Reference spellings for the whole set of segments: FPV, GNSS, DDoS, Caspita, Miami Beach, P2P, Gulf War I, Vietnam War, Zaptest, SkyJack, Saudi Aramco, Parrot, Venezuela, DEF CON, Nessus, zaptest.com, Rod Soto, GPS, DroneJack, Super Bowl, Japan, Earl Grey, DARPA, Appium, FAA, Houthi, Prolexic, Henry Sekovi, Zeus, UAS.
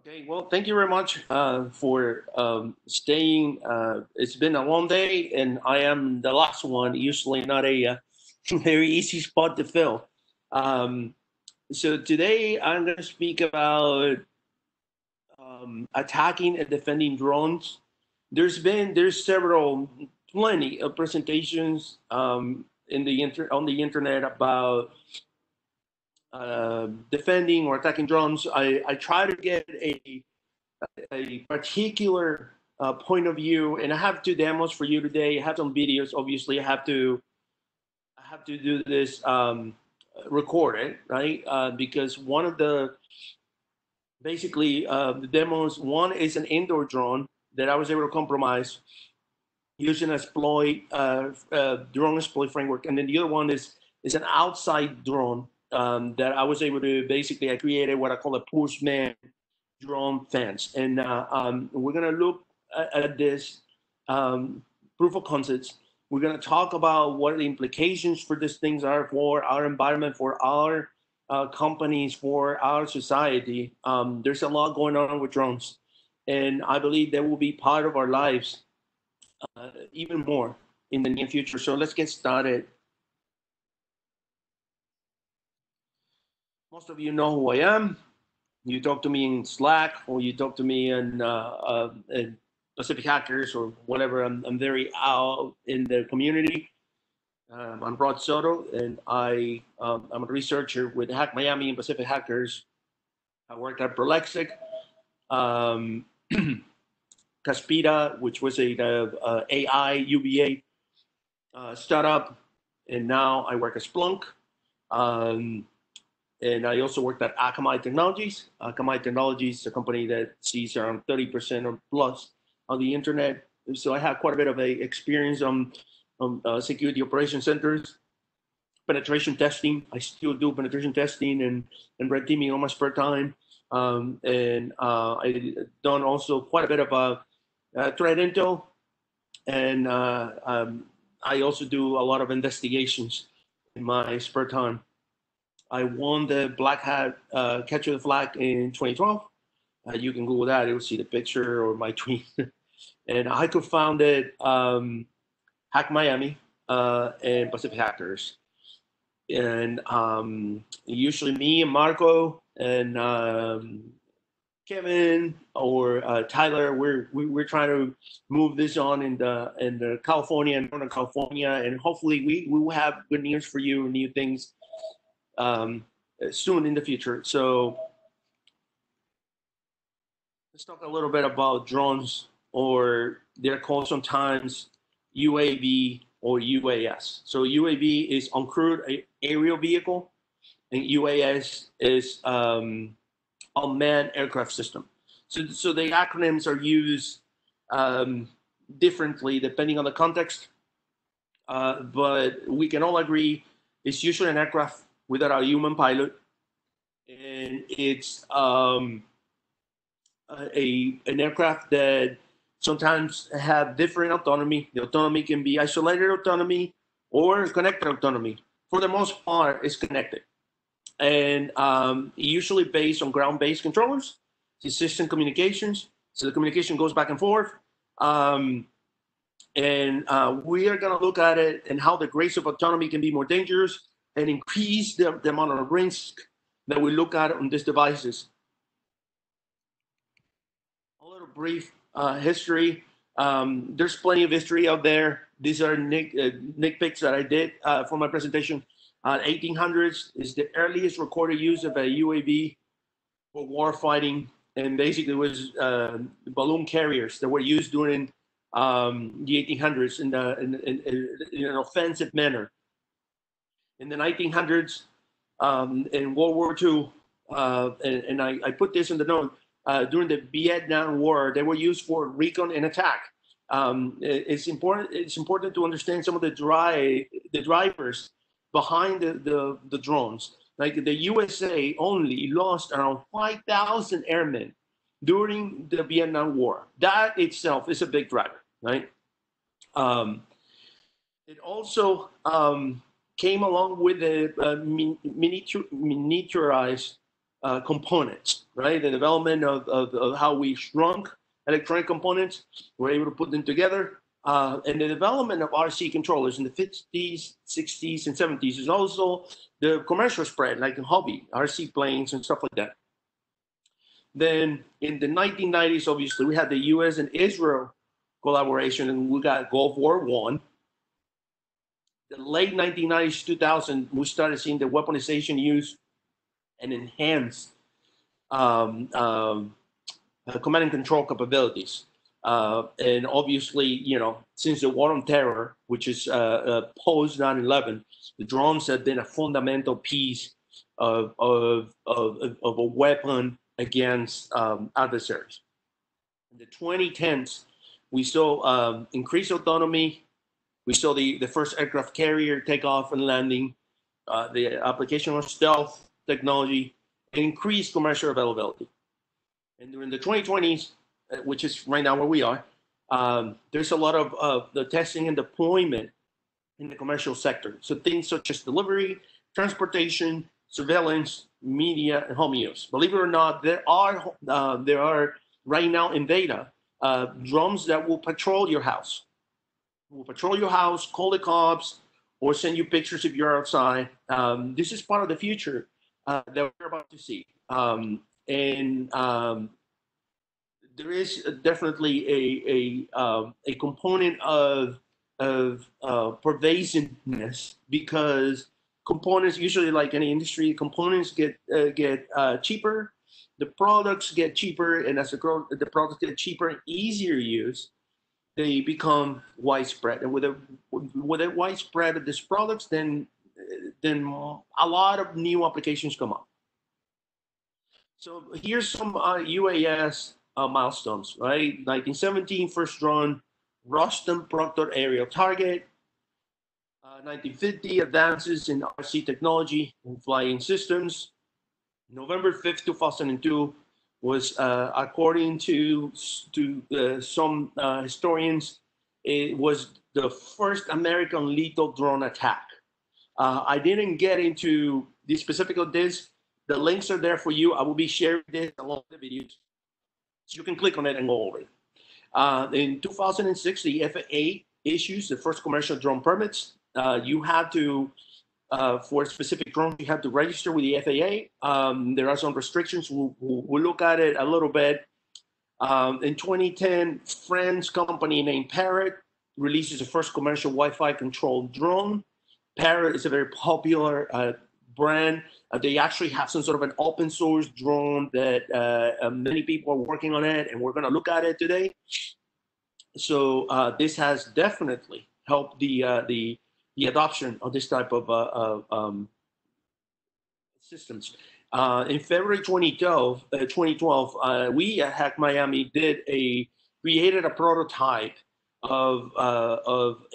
Okay, well, thank you very much for staying. It's been a long day, and I am the last one, usually not a very easy spot to fill. So today I'm going to speak about attacking and defending drones. There's plenty of presentations on the internet about defending or attacking drones. I try to get a particular point of view, and I have two demos for you today. I have some videos. Obviously, I have to do this recorded, right? Because one of the the demos, one is an indoor drone that I was able to compromise using a Splunk drone exploit framework, and then the other one is an outside drone. That I was able to I created what I call a postman drone fence. And we're going to look at this proof of concepts. We're going to talk about what the implications for these things are for our environment, for our companies, for our society. There's a lot going on with drones, and I believe they will be part of our lives even more in the near future. So let's get started. Most of you know who I am. You talk to me in Slack, or you talk to me in Pacific Hackers or whatever. I'm very out in the community. I'm Rod Soto, and I'm a researcher with Hack Miami and Pacific Hackers. I worked at Prolexic, Caspita, which was an AI UBA startup, and now I work at Splunk. And I also worked at Akamai Technologies. Akamai Technologies is a company that sees around 30% or plus on the internet. So I had quite a bit of experience on security operation centers, penetration testing. I still do penetration testing and red teaming on my spare time. I've done also quite a bit of threat intel. And I also do a lot of investigations in my spare time. I won the Black Hat Capture the Flag in 2012. You can Google that. You'll see the picture or my tweet. And I co-founded Hack Miami and Pacific Hackers. And usually me and Marco and Kevin or Tyler, we're trying to move this on in California and Northern California. And hopefully we will have good news for you, new things. Soon in the future. So let's talk a little bit about drones, or they're called sometimes UAV or UAS. So UAV is uncrewed aerial vehicle, and UAS is unmanned aircraft system. So the acronyms are used differently depending on the context, but we can all agree it's usually an aircraft without a human pilot, and it's an aircraft that sometimes have different autonomy. The autonomy can be isolated autonomy or connected autonomy. For the most part, it's connected, and usually based on ground-based controllers, system communications. So the communication goes back and forth, we are going to look at it and how the grace of autonomy can be more dangerous and increase the amount of risk that we look at on these devices. A little brief history. There's plenty of history out there. These are nitpicks that I did for my presentation. 1800s is the earliest recorded use of a UAV for war fighting, and basically was balloon carriers that were used during the 1800s in an offensive manner. In the 1900s, in World War II, and I put this in the note, during the Vietnam War, they were used for recon and attack. It's important to understand some of the drivers behind the drones. Like the USA only lost around 5,000 airmen during the Vietnam War. That itself is a big driver, right? It also came along with the miniaturized components, right? The development of how we shrunk electronic components, we're able to put them together. And the development of RC controllers in the 50s, 60s, and 70s is also the commercial spread, like the hobby, RC planes and stuff like that. Then in the 1990s, obviously, we had the U.S. and Israel collaboration, and we got Gulf War I. The late 1990s, 2000, we started seeing the weaponization use and enhanced command and control capabilities. And obviously, you know, since the war on terror, which is post 9/11, the drones have been a fundamental piece of a weapon against adversaries. In the 2010s, we saw increased autonomy. We saw the first aircraft carrier take off and landing, the application of stealth technology, and increased commercial availability. And during the 2020s, which is right now where we are, there's a lot of the testing and deployment in the commercial sector. So things such as delivery, transportation, surveillance, media, and home use. Believe it or not, there are right now in data drones that will patrol your house. Will patrol your house, call the cops, or send you pictures if you're outside. This is part of the future that we're about to see. There is definitely a component of pervasiveness, because components, usually like any industry, components get cheaper, the products get cheaper, and as the products get cheaper and easier use, they become widespread. And with a widespread of these products, then a lot of new applications come up. So here's some UAS. Milestones, right? 1917, first drone, Ruston Proctor aerial target. 1950, advances in RC technology and flying systems. November 5th, 2002 was, according to some historians, it was the first American lethal drone attack. I didn't get into the specific of this. The links are there for you. I will be sharing this along the videos. You can click on it and go over it. In 2006, the FAA issues the first commercial drone permits. You had to, for specific drones, you had to register with the FAA. There are some restrictions. We'll look at it a little bit. In 2010, French company named Parrot releases the first commercial Wi-Fi controlled drone. Parrot is a very popular brand. They actually have some sort of an open source drone that many people are working on it, and we're going to look at it today. So this has definitely helped the adoption of this type of systems. In February 2012, we at Hack Miami created a prototype of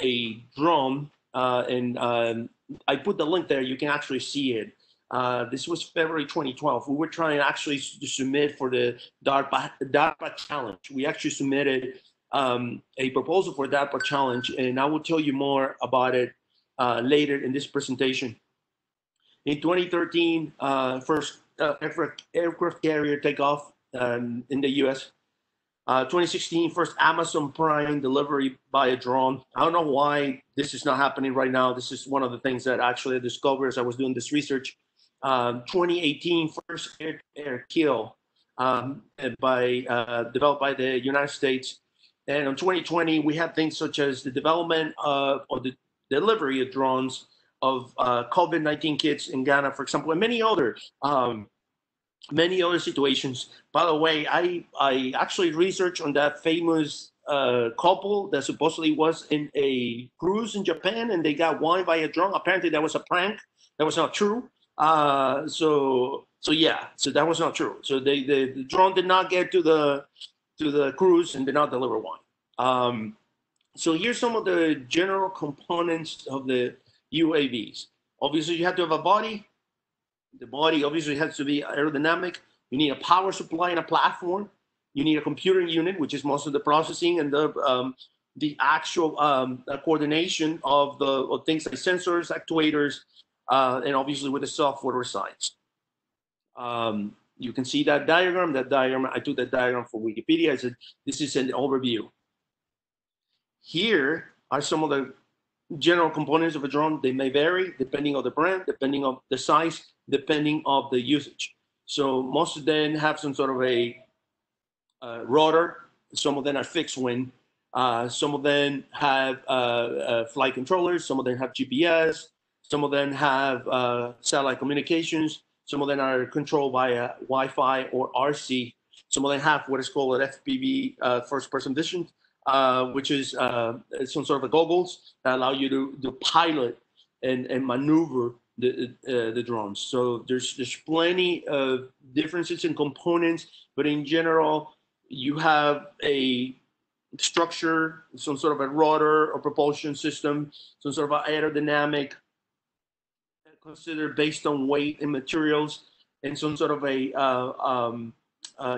a drone, and I put the link there. You can actually see it. This was February 2012. We were trying actually to submit for the DARPA challenge. We actually submitted a proposal for DARPA challenge, and I will tell you more about it later in this presentation. In 2013, first aircraft carrier takeoff in the U.S. 2016, first Amazon Prime delivery by a drone. I don't know why this is not happening right now. This is one of the things that actually I discovered as I was doing this research. 2018, first air-to-air kill developed by the United States. And in 2020, we had things such as the development or the delivery of drones of COVID-19 kits in Ghana, for example, and many others. Many other situations. By the way, I actually researched on that famous couple that supposedly was in a cruise in Japan, and they got wine by a drone. Apparently that was a prank. That was not true. So yeah, so that was not true. So the drone did not get to the cruise and did not deliver wine. So here's some of the general components of the UAVs. Obviously you have to have a body. The body obviously has to be aerodynamic. You need a power supply and a platform. You need a computing unit, which is most of the processing and the actual coordination of things like sensors, actuators, and obviously with the software or science. You can see that diagram. I took that diagram from Wikipedia. I said, this is an overview. Here are some of the general components of a drone. They may vary depending on the brand, depending on the size, depending on the usage. So most of them have some sort of a rotor. Some of them are fixed wing. Some of them have flight controllers. Some of them have GPS. Some of them have satellite communications. Some of them are controlled by Wi-Fi or RC. Some of them have what is called an FPV, first-person vision, which is some sort of goggles that allow you to pilot and maneuver the drones. So there's plenty of differences in components, but in general, you have a structure, some sort of a rotor or propulsion system, some sort of aerodynamic, considered based on weight and materials, and some sort of a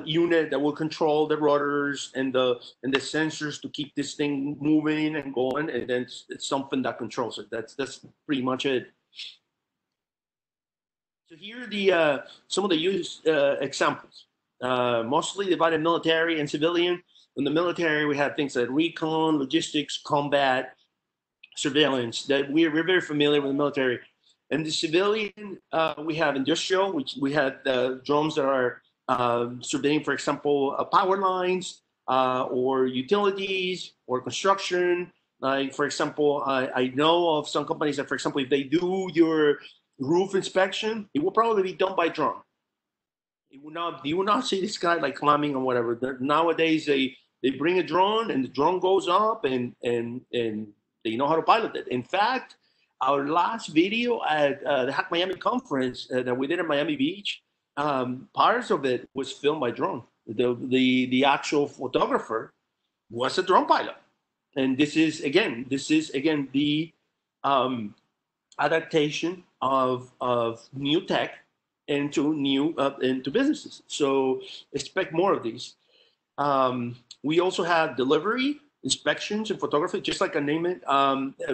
unit that will control the rotors and the sensors to keep this thing moving and going, and then it's something that controls it. That's pretty much it. So here are the some of the use examples, mostly divided military and civilian. In the military, we have things like recon, logistics, combat, surveillance. That we're very familiar with the military. And the civilian, we have industrial, which we have drones that are surveying, for example, power lines or utilities or construction. Like, for example, I know of some companies that, for example, if they do your roof inspection, it will probably be done by drone. It will not, you will not see this guy like climbing or whatever. Nowadays, they bring a drone and the drone goes up and they know how to pilot it. In fact, our last video at the Hack Miami conference that we did in Miami Beach, parts of it was filmed by drone. The actual photographer was a drone pilot. And this is again the adaptation of new tech into new into businesses. So expect more of these. We also have delivery, inspections, and photography, just like I name it.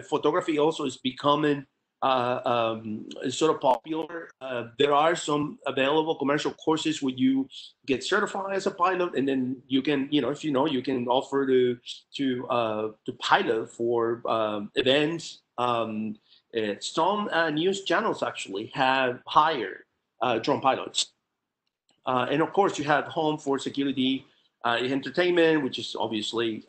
Photography also is becoming sort of popular. There are some available commercial courses where you get certified as a pilot, and then you can, if you can offer to pilot for events. Some news channels actually have hired drone pilots. And of course, you have home for security, entertainment, which is obviously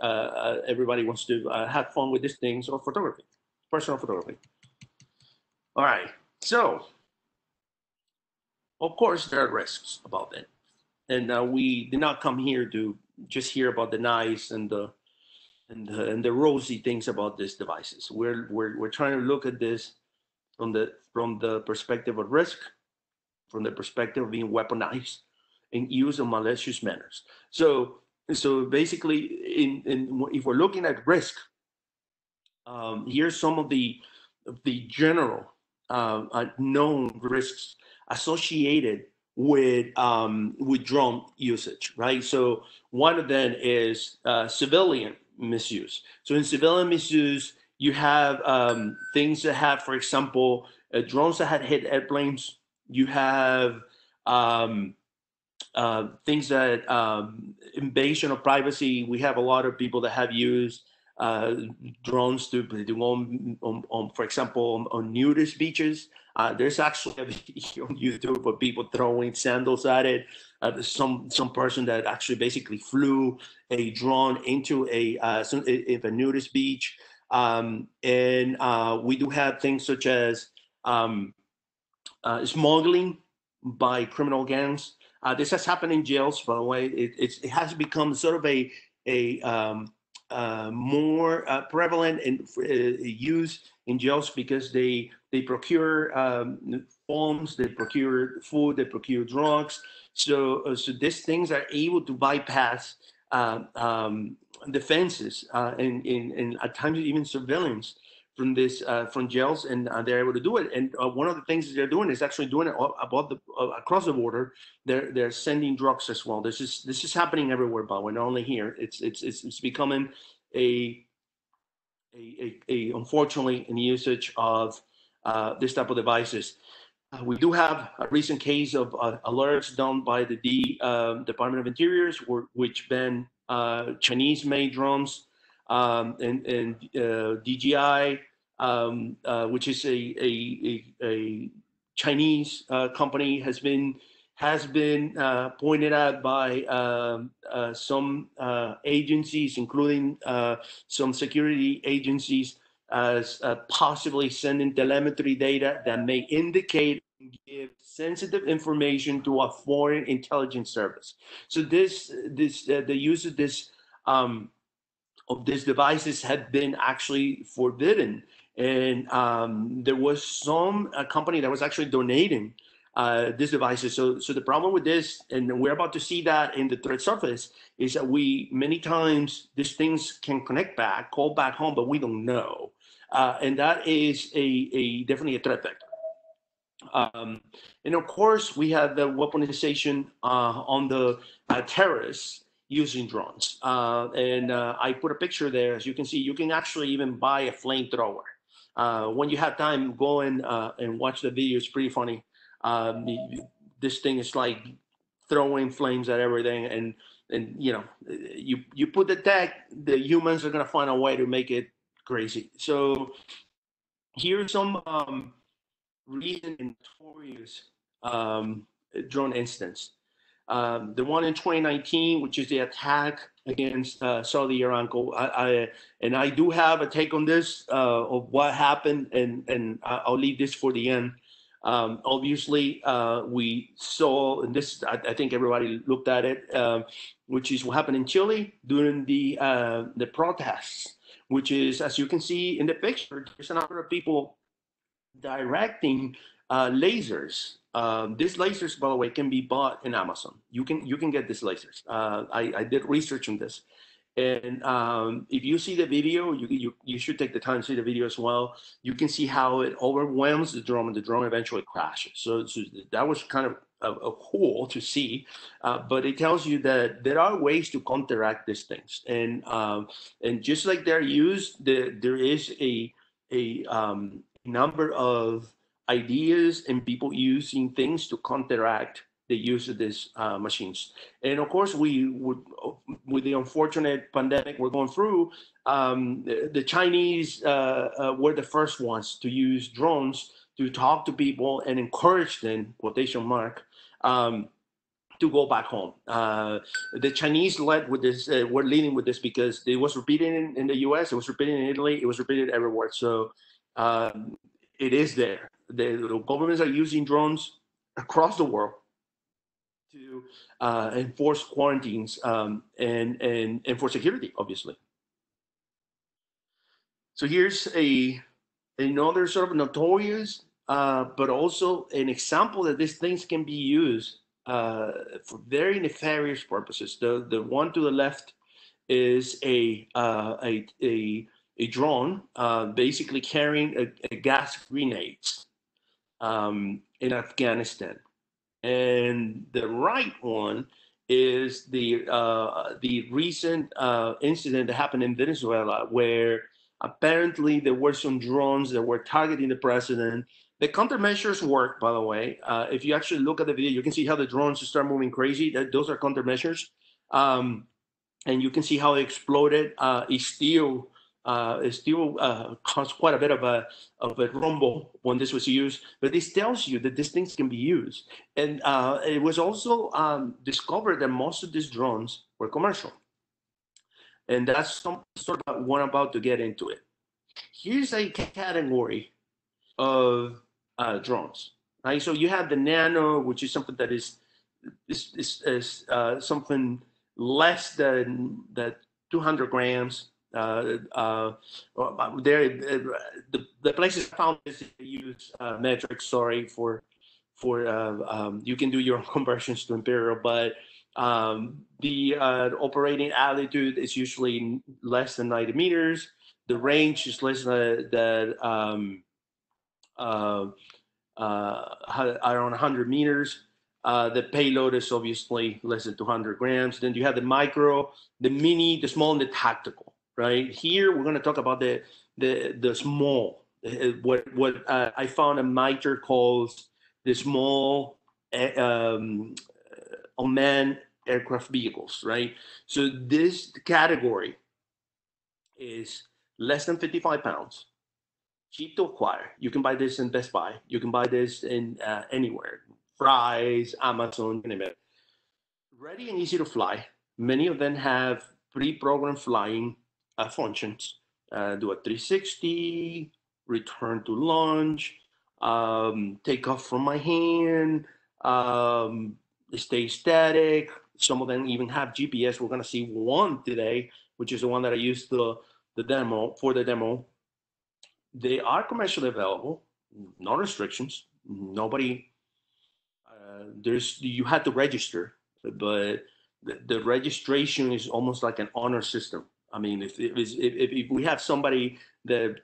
everybody wants to have fun with these things, or photography, personal photography. All right, so of course there are risks about that, and we did not come here to just hear about the nice and the rosy things about these devices. We're trying to look at this from the perspective of risk, from the perspective of being weaponized and use of malicious manners. So basically, if we're looking at risk, here's some of the general known risks associated with drone usage, right? So one of them is civilian misuse. So in civilian misuse, you have things that have, for example, drones that had hit airplanes. You have things that invasion of privacy. We have a lot of people that have used drones to, for example, on nudist beaches. There's actually a video on YouTube of people throwing sandals at it. Some person that actually basically flew a drone into a nudist beach. And we do have things such as smuggling by criminal gangs. This has happened in jails, by the way. It has become sort of a more prevalent and use in jails because they procure forms, they procure food, they procure drugs. So these things are able to bypass defenses and at times even surveillance from jails, and they're able to do it. And one of the things that they're doing is actually doing it across the border. They're sending drugs as well. This is happening everywhere, but we're not only here. It's becoming a unfortunately an usage of this type of devices. We do have a recent case of alerts done by the Department of Interiors, which banned Chinese-made drones and DJI, which is a Chinese company, has been pointed out by some agencies, including some security agencies, as possibly sending telemetry data that may indicate and give sensitive information to a foreign intelligence service. So the use of these devices had been actually forbidden, and there was a company that was actually donating these devices. So the problem with this, and we're about to see that in the threat surface, is that many times these things can connect back, call back home, but we don't know. And that is definitely a threat vector. And of course, we have the weaponization on the terrorists using drones. And I put a picture there. As you can see, you can actually even buy a flamethrower. When you have time, go and watch the video. It's pretty funny. This thing is like throwing flames at everything, and you know, you put the tech, the humans are gonna find a way to make it crazy. So here's some recent and notorious drone incidents. The one in 2019, which is the attack against Saudi Aramco. I do have a take on this of what happened, and I'll leave this for the end. Obviously, we saw, and this I think everybody looked at it, which is what happened in Chile during the protests, which is, as you can see in the picture, there's a number of people directing lasers. These lasers, by the way, can be bought in Amazon. You can get these lasers. I did research on this. And if you see the video, you should take the time to see the video as well. You can see how it overwhelms the drone, and the drone eventually crashes. So that was kind of a cool to see, but it tells you that there are ways to counteract these things. And just like they're used, there is a number of ideas and people using things to counteract the use of these machines. And of course, with the unfortunate pandemic we're going through, the Chinese were the first ones to use drones to talk to people and encourage them, quotation mark, to go back home. The Chinese led with this, were leading with this, because it was repeated in the US, it was repeated in Italy, it was repeated everywhere. So it is there. The governments are using drones across the world to enforce quarantines and for security, obviously. So here's another sort of notorious, but also an example that these things can be used for very nefarious purposes. The one to the left is a drone basically carrying a gas grenade in Afghanistan. And the right one is the recent incident that happened in Venezuela, where apparently there were some drones that were targeting the president. The countermeasures work, by the way. If you actually look at the video, you can see how the drones start moving crazy. Those are countermeasures. And you can see how it exploded. It still caused quite a bit of a rumble when this was used, but this tells you that these things can be used. And it was also discovered that most of these drones were commercial. And that's some sort of what I'm about to get into it. Here's a category of drones, right? So you have the nano, which is something that is something less than 200 grams. The places I found this use metrics. Sorry for you can do your own conversions to imperial, but the operating altitude is usually less than 90 meters. The range is less than around 100 meters. The payload is obviously less than 200 grams. Then you have the micro, the mini, the small, and the tactical. Right here, we're going to talk about the small, what I found a MITRE calls there's more unmanned aircraft vehicles, right? So this category is less than 55 pounds, cheap to acquire. You can buy this in Best Buy. You can buy this in anywhere, Fry's, Amazon, anywhere. Ready and easy to fly. Many of them have pre-programmed flying functions. Do a 360, return to launch, take off from my hand, stay static. Some of them even have GPS. We're going to see one today, which is the one that I used for the demo. They are commercially available, no restrictions. Nobody, you had to register, but the registration is almost like an honor system. I mean, if we have somebody that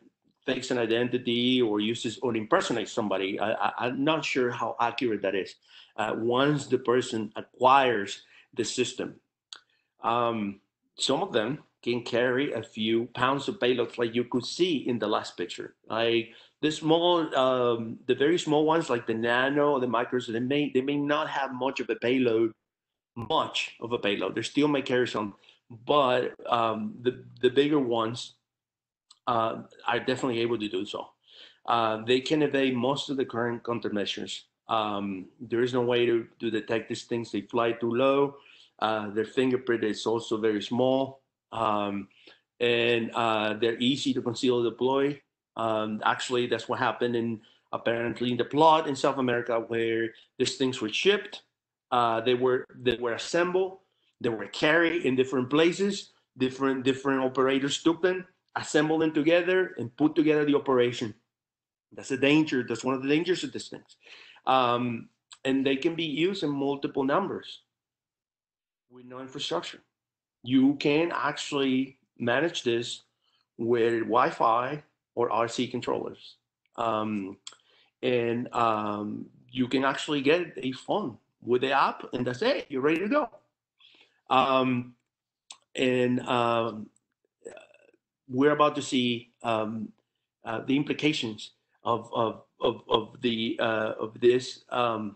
fakes an identity or uses or impersonates somebody, I'm not sure how accurate that is. Once the person acquires the system, some of them can carry a few pounds of payloads, like you could see in the last picture. Like the small, the very small ones, like the nano, or the micros, they may not have much of a payload. They still may carry some, but the bigger ones are definitely able to do so. They can evade most of the current countermeasures. There is no way to detect these things. They fly too low. Their fingerprint is also very small. And they're easy to conceal and deploy. Actually, that's what happened apparently in the plot in South America, where these things were shipped. They were assembled. They were carried in different places. Different operators took them, assembled them together, and put together the operation. That's a danger. That's one of the dangers of these things. And they can be used in multiple numbers with no infrastructure. You can actually manage this with Wi-Fi or RC controllers. And you can actually get a phone with the app, and that's it, you're ready to go. We're about to see the implications of this, I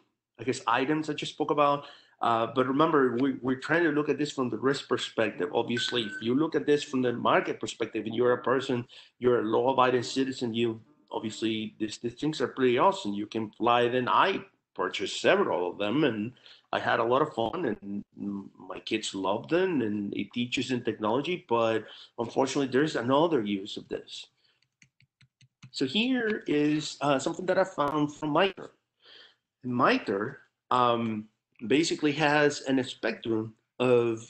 guess, items I just spoke about. But remember, we're trying to look at this from the risk perspective. Obviously, if you look at this from the market perspective, and you're a person, you're a law-abiding citizen, you obviously, these things are pretty awesome. You can fly, then I purchased several of them, and I had a lot of fun, and my kids loved them, and it teaches in technology, but unfortunately, there's another use of this. So here is something that I found from MITRE. MITRE, basically has a spectrum of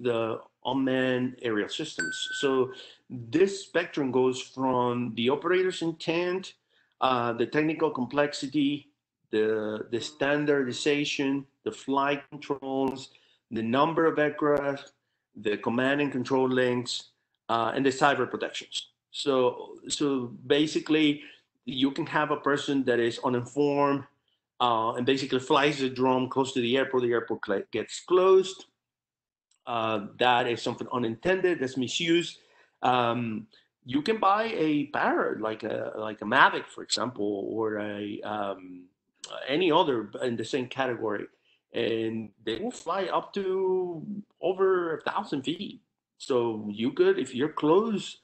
the unmanned aerial systems. So this spectrum goes from the operator's intent, the technical complexity, the standardization, the flight controls, the number of aircraft, the command and control links, and the cyber protections. So basically, you can have a person that is uninformed, and basically flies a drone close to the airport gets closed. That is something unintended, that's misused. You can buy a Parrot, like a Mavic, for example, or any other in the same category, and they will fly up to over 1,000 feet. So you could, if you're close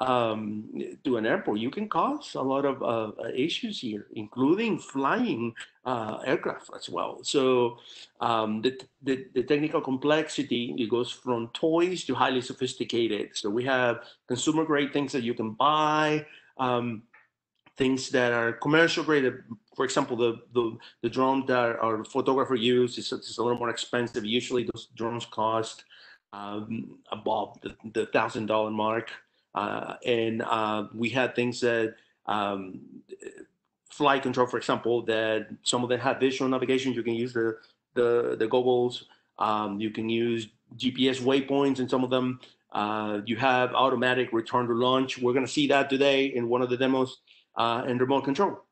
to an airport, you can cause a lot of issues here, including flying aircraft as well. So the technical complexity, it goes from toys to highly sophisticated. So we have consumer grade things that you can buy, things that are commercial grade. For example, the drones that our photographer used is a little more expensive. Usually those drones cost above the $1,000 mark. And we had things that flight control, for example, that some of them have visual navigation. You can use the goggles. You can use GPS waypoints in some of them. You have automatic return to launch. We're going to see that today in one of the demos, and remote control.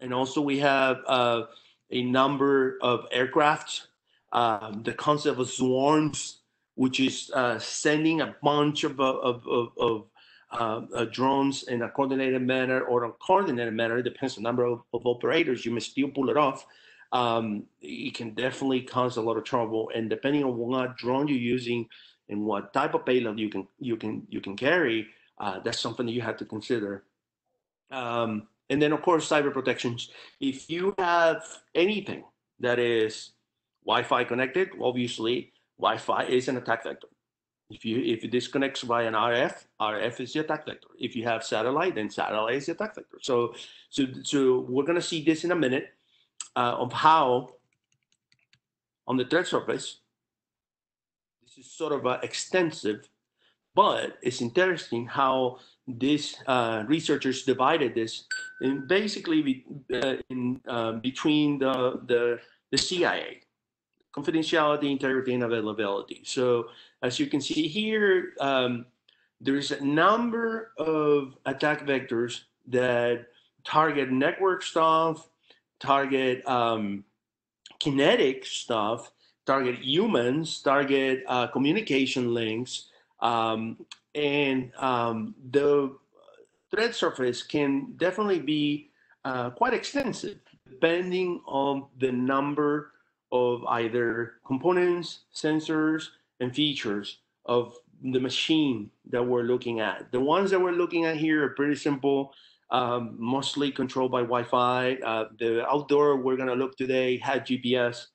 And also we have a number of aircraft, the concept of swarms, which is sending a bunch of drones in a coordinated manner or uncoordinated manner, it depends on the number of operators, you may still pull it off. It can definitely cause a lot of trouble, and depending on what drone you're using and what type of payload you can carry, that's something that you have to consider. And then, of course, cyber protections. If you have anything that is Wi-Fi connected, obviously Wi-Fi is an attack vector. If it disconnects by an RF, RF is the attack vector. If you have satellite, then satellite is the attack vector. So we're going to see this in a minute of how on the threat surface, this is sort of extensive, but it's interesting how these researchers divided this in basically between the CIA, confidentiality, integrity, and availability. So as you can see here, there is a number of attack vectors that target network stuff, target kinetic stuff, target humans, target communication links, and the threat surface can definitely be quite extensive depending on the number of either components, sensors, and features of the machine that we're looking at. The ones that we're looking at here are pretty simple, mostly controlled by Wi-Fi. The outdoor we're going to look today had GPS.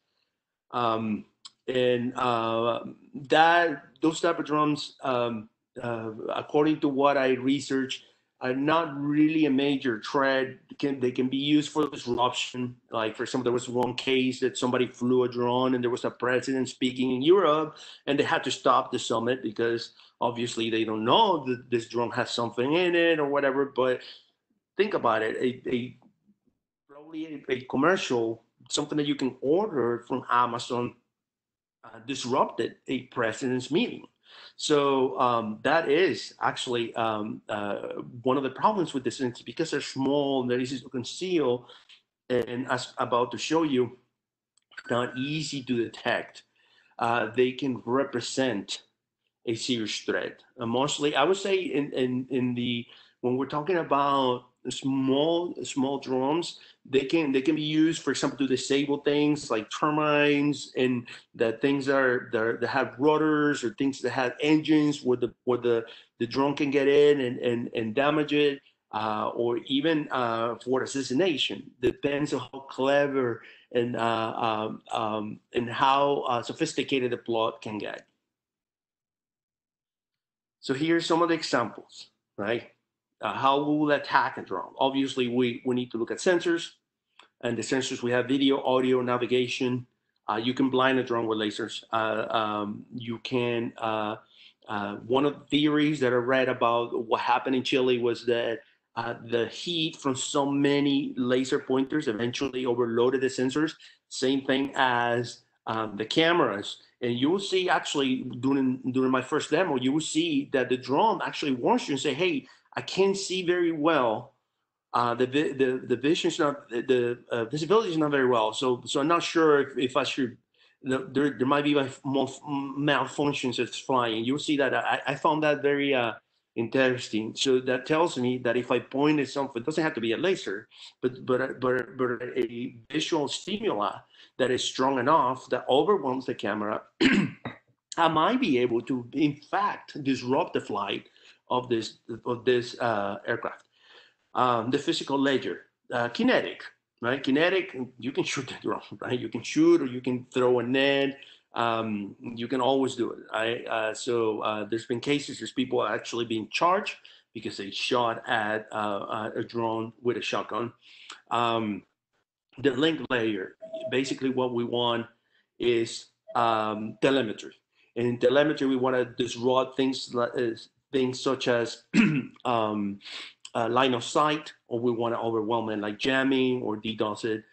Those type of drones, according to what I researched, are not really a major threat. They can be used for disruption. Like, for example, there was one case that somebody flew a drone and there was a president speaking in Europe, and they had to stop the summit because obviously they don't know that this drone has something in it or whatever. But think about it, probably a commercial, something that you can order from Amazon, disrupted a president's meeting. So that is actually one of the problems with this, is because they're small, they're easy to conceal, and as I'm about to show you, not easy to detect. They can represent a serious threat. Mostly, I would say, when we're talking about small drones, they can be used, for example, to disable things like turbines, and that things that have rudders or things that have engines where the drone can get in and damage it, or even for assassination. Depends on how clever and how sophisticated the plot can get. So here's some of the examples, right? How we will attack a drone. Obviously, we need to look at sensors, and the sensors, we have video, audio, navigation. You can blind a drone with lasers. You can, one of the theories that I read about what happened in Chile was that the heat from so many laser pointers eventually overloaded the sensors, same thing as the cameras. And you will see, actually, during my first demo, you will see that the drone actually warns you and say, hey, I can't see very well. The visibility is not very well. So I'm not sure if I should. There might be more malfunctions as flying. You'll see that. I found that very interesting. So that tells me that if I point at something, it doesn't have to be a laser, but a visual stimuli that is strong enough that overwhelms the camera, I might be able to, in fact, disrupt the flight of this aircraft. The physical ledger, kinetic, right? Kinetic, you can shoot the drone, right? You can shoot, or you can throw a net. You can always do it. There's been cases, there's people actually being charged because they shot at a drone with a shotgun. The link layer, basically what we want is telemetry. And in telemetry, we want to disrupt things such as line of sight, or we want to overwhelm it, like jamming or DDoS it,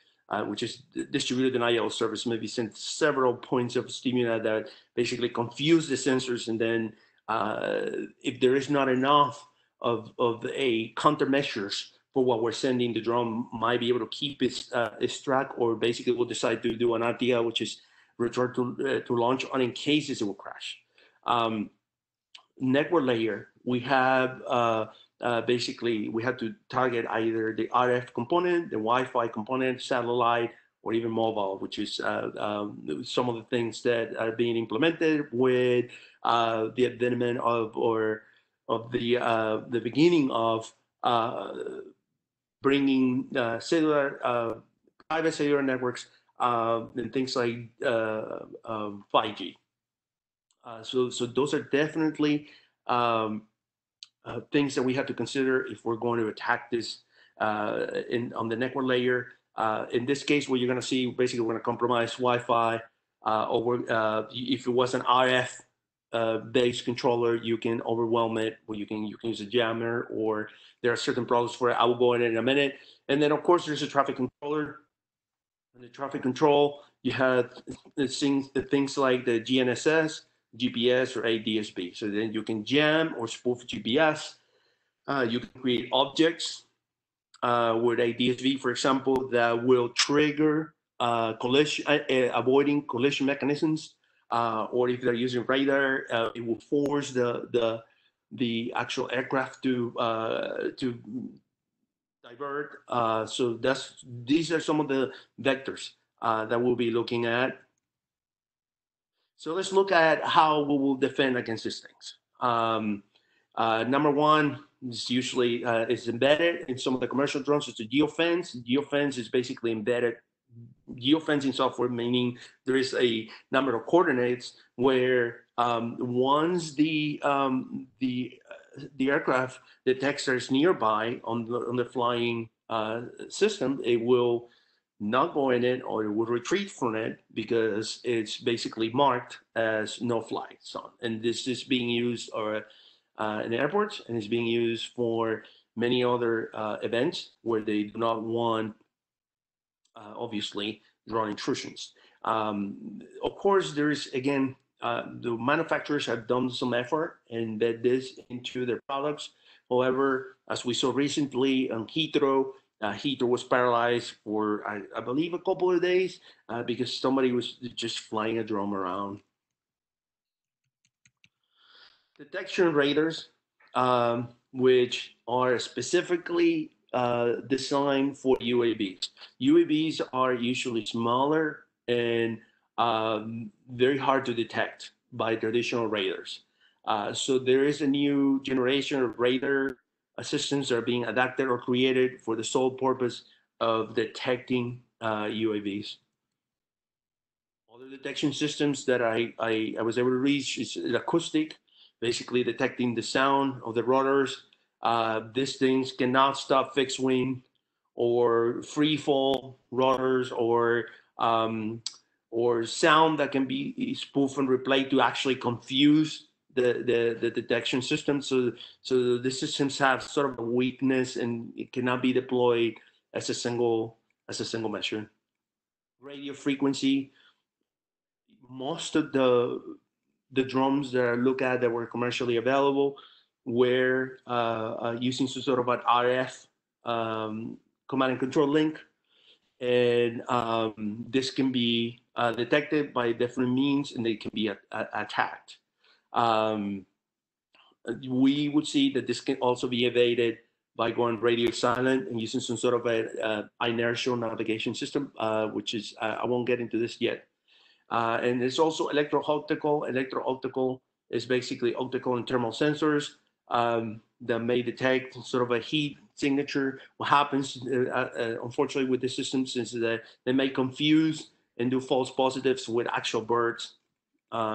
which is distributed denial of service. Maybe send several points of stimuli that basically confuse the sensors, and then if there is not enough of a countermeasures for what we're sending, the drone might be able to keep its track, or basically will decide to do an RTL, which is return to launch, and in cases it will crash. network layer, we have basically, we have to target either the RF component, the Wi-Fi component, satellite, or even mobile, which is some of the things that are being implemented with the advent of the beginning of bringing private cellular networks and things like 5G. So those are definitely things that we have to consider if we're going to attack this on the network layer. In this case, what you're going to see, basically, we're going to compromise Wi-Fi, or if it was an RF based controller, you can overwhelm it, or you can use a jammer, or there are certain problems for it. I will go in a minute. And then, of course, there's a traffic controller. In the traffic control, you have things like the GNSS, GPS, or ADS-B. So then you can jam or spoof GPS. You can create objects with ADS-B, for example, that will trigger collision, avoiding collision mechanisms, or if they're using radar, it will force the actual aircraft to divert. So these are some of the vectors that we'll be looking at. So let's look at how we will defend against these things. Number one is usually it's embedded in some of the commercial drones. It's a geofence. Geofence is basically embedded geofencing software, meaning there is a number of coordinates where once the aircraft detects there's nearby on the flying system, it will not go in it, or it would retreat from it because it's basically marked as no-fly zone. And this is being used in airports, and it's being used for many other events where they do not want, obviously, drone intrusions. Of course, there is, again, the manufacturers have done some effort and embed this into their products. However, as we saw recently on Heathrow, Heathrow was paralyzed for, I believe, a couple of days because somebody was just flying a drone around. Detection radars, which are specifically designed for UAVs. UAVs are usually smaller and very hard to detect by traditional radars. So there is a new generation of radar systems that are being adapted or created for the sole purpose of detecting UAVs. Other detection systems that I was able to reach is acoustic, basically detecting the sound of the rotors. These things cannot stop fixed wing or free fall rotors or sound that can be spoofed and replayed to actually confuse the detection system. So the systems have sort of a weakness, and it cannot be deployed as a single measure. Radio frequency. Most of the drones that I look at that were commercially available were using some sort of an RF command and control link, and this can be detected by different means, and they can be attacked. We would see that this can also be evaded by going radio silent and using some sort of an inertial navigation system, which is, I won't get into this yet. And it's also electro-optical. Electro-optical is basically optical and thermal sensors that may detect sort of a heat signature. What happens, unfortunately, with the systems is that they may confuse and do false positives with actual birds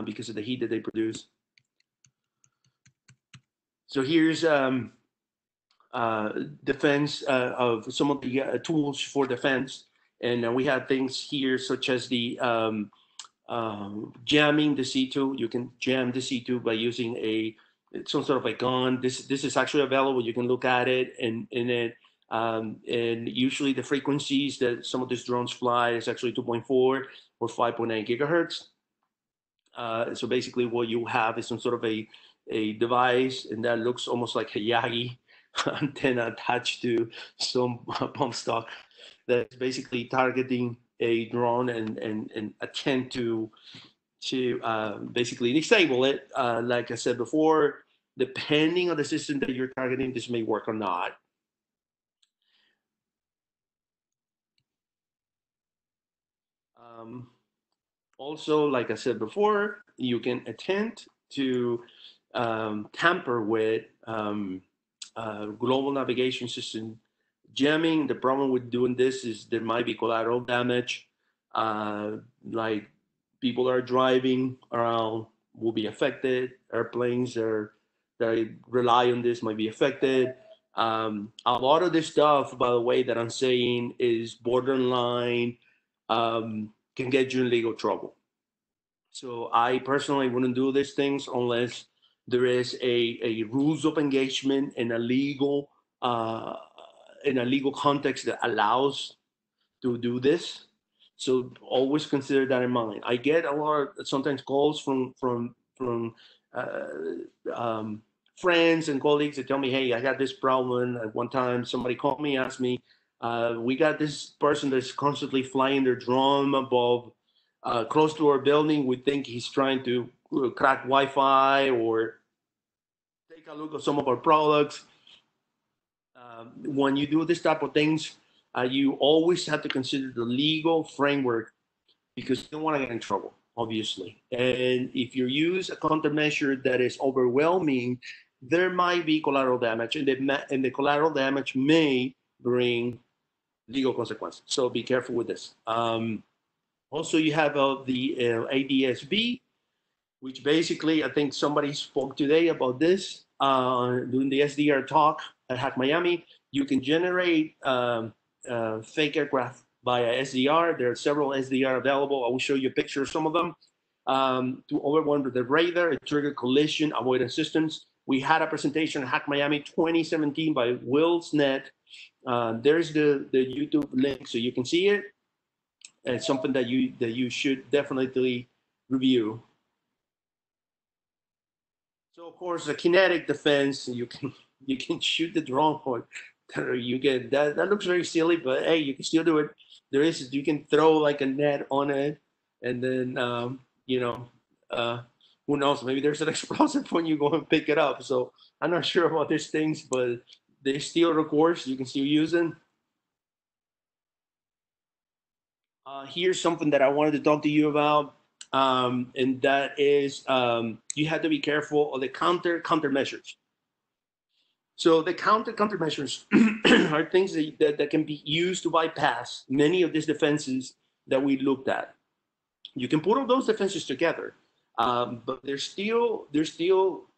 because of the heat that they produce. So here's defense of some of the tools for defense. And we have things here such as the jamming the C2. You can jam the C2 by using some sort of a gun. This is actually available. You can look at it, and usually the frequencies that some of these drones fly is actually 2.4 or 5.8 gigahertz. So basically what you have is some sort of a device, and that looks almost like a Yagi antenna attached to some pump stock that's basically targeting a drone and attempt to basically disable it. Like I said before, depending on the system that you're targeting, this may work or not. Also, like I said before, you can attempt to tamper with global navigation system jamming. The problem with doing this is there might be collateral damage, like people are driving around will be affected, airplanes that rely on this might be affected. A lot of this stuff, by the way, that I'm saying is borderline, can get you in legal trouble. So I personally wouldn't do these things unless there is a rules of engagement in a legal context that allows to do this. So always consider that in mind. I get a lot of sometimes calls from friends and colleagues that tell me, hey, I got this problem. At one time, somebody called me, asked me, we got this person that's constantly flying their drone above, close to our building. We think he's trying to crack Wi-Fi or take a look at some of our products. When you do this type of things, you always have to consider the legal framework because you don't want to get in trouble, obviously. And if you use a countermeasure that is overwhelming, there might be collateral damage, and the collateral damage may bring legal consequences. So be careful with this. Also, you have the ADS-B, which basically, I think somebody spoke today about this during the SDR talk at Hack Miami. You can generate fake aircraft via SDR. There are several SDR available. I will show you a picture of some of them. To overwhelm the radar and trigger collision avoidance systems. We had a presentation at Hack Miami 2017 by Will Snett. There's the YouTube link so you can see it. It's something that you should definitely review. So of course, the kinetic defense, you can shoot the drone for you get that looks very silly, but hey, you can still do it. There is, you can throw like a net on it, and then who knows, maybe there's an explosive when you go and pick it up. So I'm not sure about these things, but they still, of course, you can still use them. Here's something that I wanted to talk to you about, and that is you have to be careful of the countermeasures. So the countermeasures are things that can be used to bypass many of these defenses that we looked at. You can put all those defenses together, but there's still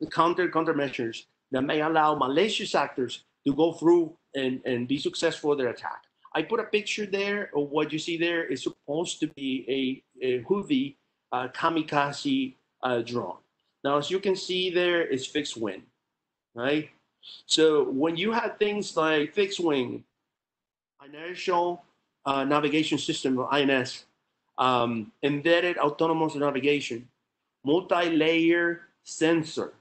countermeasures that may allow malicious actors to go through and be successful in their attack. I put a picture there of what you see there is supposed to be a Houthi kamikaze drone. Now, as you can see there, it's fixed wing, right? So when you have things like fixed wing, inertial navigation system, or INS, embedded autonomous navigation, multi-layer sensor,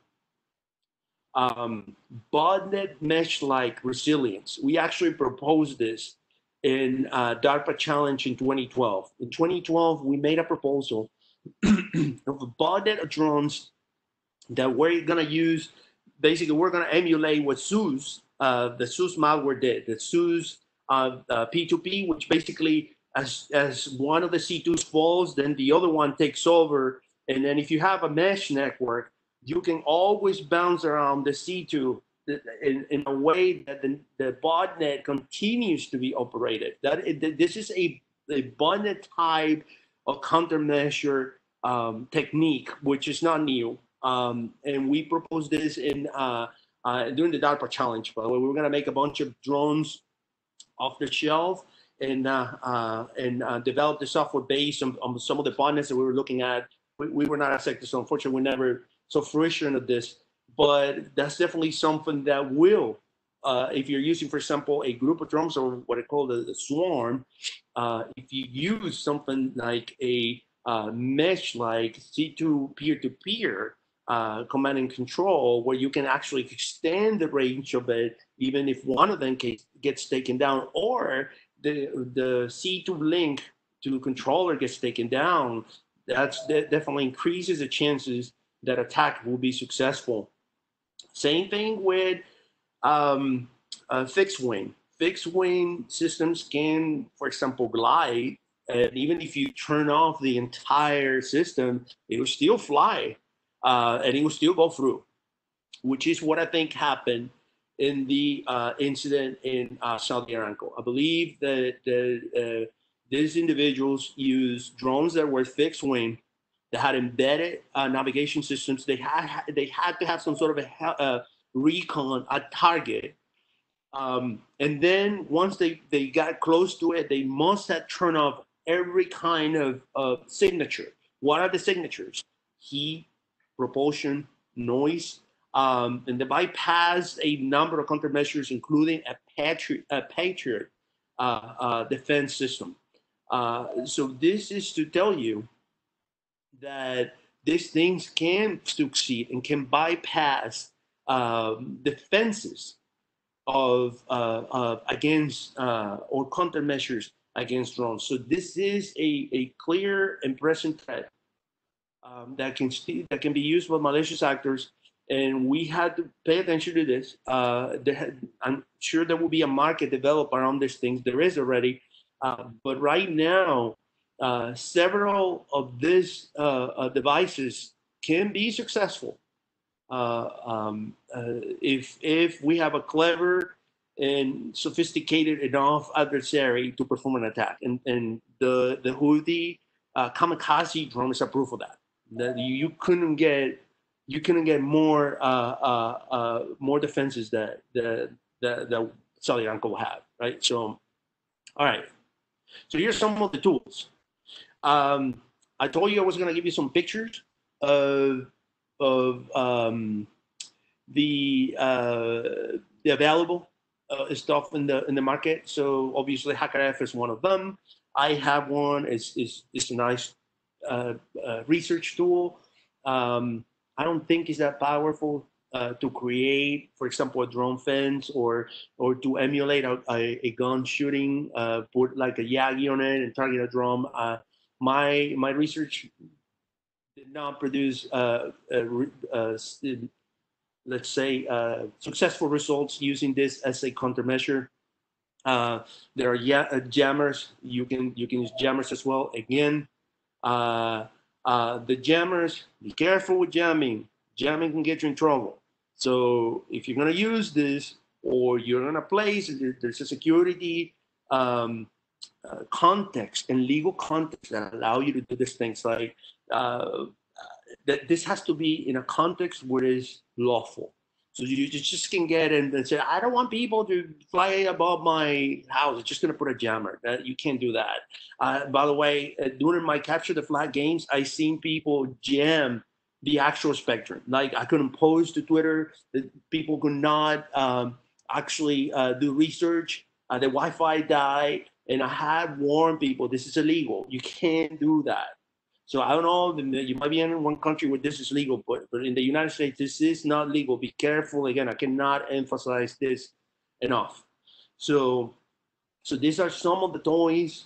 botnet mesh-like resilience. We actually proposed this in DARPA challenge in 2012. In 2012, we made a proposal of a botnet of drones that we're going to use. Basically, we're going to emulate what Zeus, the Zeus malware did, the Zeus P2P, which basically as one of the C2s falls, then the other one takes over. And then if you have a mesh network, you can always bounce around the C2 in a way that the botnet continues to be operated. This is a botnet type of countermeasure technique, which is not new. And we proposed this in during the DARPA challenge. By the way, we were going to make a bunch of drones off the shelf and develop the software based on some of the botnets that we were looking at. We were not accepted, so unfortunately, we never saw fruition of this. But that's definitely something that will, if you're using, for example, a group of drones or what I call the swarm, if you use something like a mesh-like C2 peer-to-peer command and control, where you can actually extend the range of it, even if one of them gets taken down, or the C2 link to the controller gets taken down, that definitely increases the chances that attack will be successful. Same thing with fixed wing. Fixed wing systems can, for example, glide. And even if you turn off the entire system, it will still fly and it will still go through, which is what I think happened in the incident in Saudi Aramco. I believe that these individuals used drones that were fixed wing, that had embedded navigation systems. They had to have some sort of a recon at target. And then once they got close to it, they must have turned off every kind of signature. What are the signatures? Heat, propulsion, noise, and they bypassed a number of countermeasures, including a Patriot defense system. So this is to tell you that these things can succeed and can bypass defenses of against or countermeasures against drones. So this is a clear and present threat that can be used by malicious actors. And we had to pay attention to this. I'm sure there will be a market developed around these things. There is already. But right now, several of these devices can be successful if we have a clever and sophisticated enough adversary to perform an attack. And the Houthi kamikaze drone is a proof of that. You couldn't get more defenses that the Saudi Aramco have, right? So, all right. So here's some of the tools. I told you I was going to give you some pictures of the available stuff in the market. So obviously HackRF is one of them. I have one. It's a nice research tool. I don't think it's that powerful to create, for example, a drone fence or to emulate a gun shooting, put like a Yagi on it and target a drone. My research did not produce, let's say, successful results using this as a countermeasure. There are jammers. You can use jammers as well. Again. The jammers, be careful with jamming. Jamming can get you in trouble. So if you're going to use this or you're in a place, there's a security context and legal context that allow you to do these things. Like this has to be in a context where it is lawful. So you just can get in and say, I don't want people to fly above my house. I'm just going to put a jammer. You can't do that. By the way, during my Capture the Flag games, I've seen people jam the actual spectrum. Like I couldn't post to Twitter. People could not actually do research. The Wi-Fi died. And I had warned people, this is illegal. You can't do that. So I don't know, you might be in one country where this is legal, but in the United States, this is not legal. Be careful. Again, I cannot emphasize this enough. So these are some of the toys.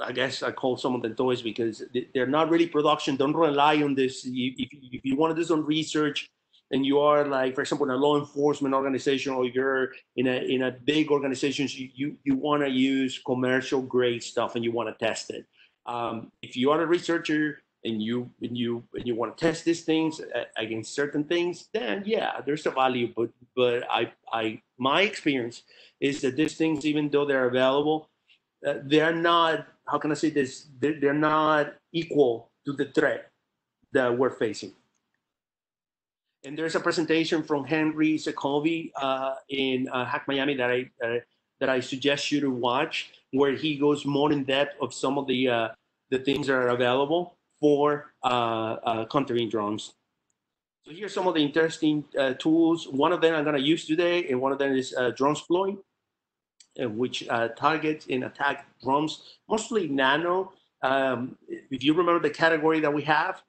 I guess I call some of them toys because they're not really production. Don't rely on this. If you want to do some research and you are like, for example, in a law enforcement organization or you're in a big organization, you want to use commercial grade stuff and you want to test it. If you are a researcher and you want to test these things against certain things, then yeah, there's a value. But my experience is that these things, even though they're available, they're not. How can I say this? They're not equal to the threat that we're facing. And there's a presentation from Henry Sekovi in Hack Miami that I suggest you to watch, where he goes more in depth of some of the things that are available for countering drones. So here's some of the interesting tools. One of them I'm gonna use today, and one of them is DroneSploit, which targets and attack drones, mostly nano. If you remember the category that we have,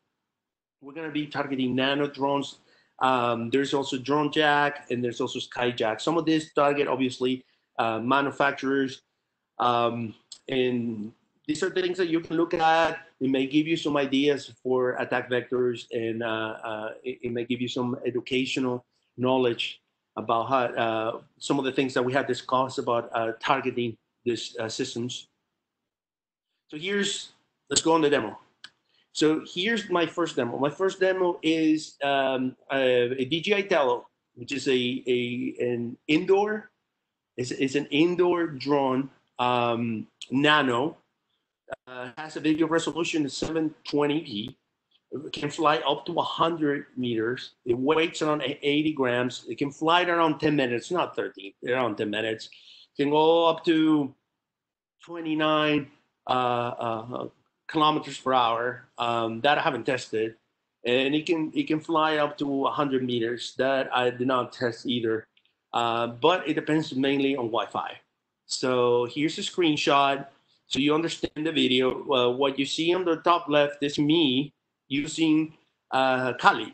we're gonna be targeting nano drones. There's also DroneJack, and there's also SkyJack. Some of these target, obviously, manufacturers, and these are the things that you can look at. It may give you some ideas for attack vectors, and it may give you some educational knowledge about how, some of the things that we had discussed about targeting these systems. So here's, let's go on the demo. So here's my first demo. My first demo is a DJI Tello, which is an indoor drone, nano, has a video resolution of 720p, can fly up to 100 meters, it weighs around 80 grams, it can fly around 10 minutes, not 13, around 10 minutes, it can go up to 29 kilometers per hour, that I haven't tested, and it can fly up to 100 meters, that I did not test either, but it depends mainly on Wi-Fi. So here's a screenshot, so you understand the video. What you see on the top left is me using Kali.